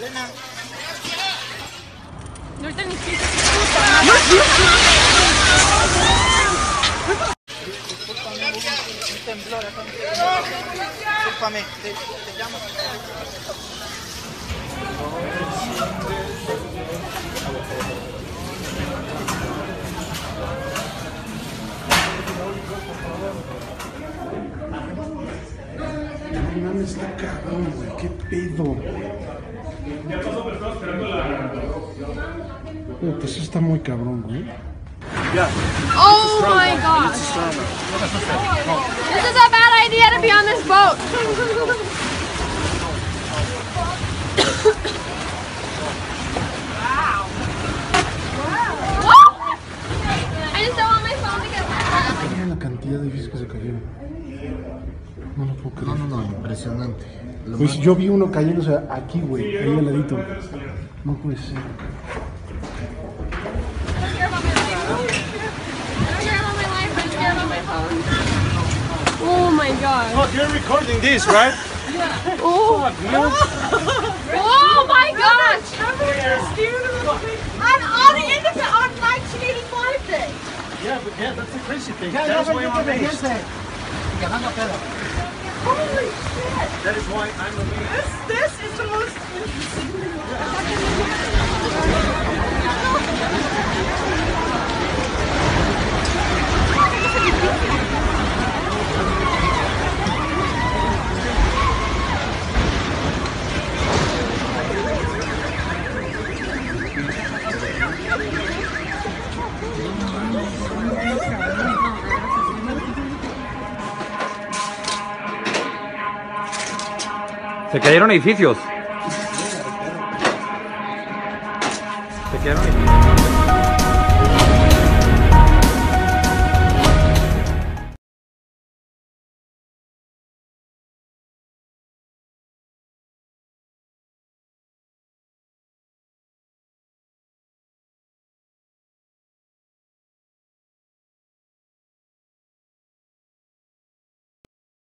Lena. No está ni chiste. Disculpame, te llamo. No mames, está cabrón, güey, qué pedo. Ya pasó, pero estaba esperando la... Pues eso está muy cabrón, güey. Yeah. Oh my God. This is a bad idea to be on this boat. Wow. Wow. Oh! I just don't want my phone to get back. Mira la cantidad de bichos que se cayeron. No lo puedo creer. No, impresionante. Pues yo vi uno cayéndose aquí, güey, ahí al ladito. No puede ser. Oh my God. Look, you're recording this, right? Yeah. Oh. Oh my gosh. I'm on the end of it on my cheating birthday. Yeah, but yeah, that's the crazy thing. Yeah, that's why I'm amazed. Holy shit. That is why I'm amazed. This is the most interesting thing I've ever seen. Se cayeron edificios. Se cayeron edificios.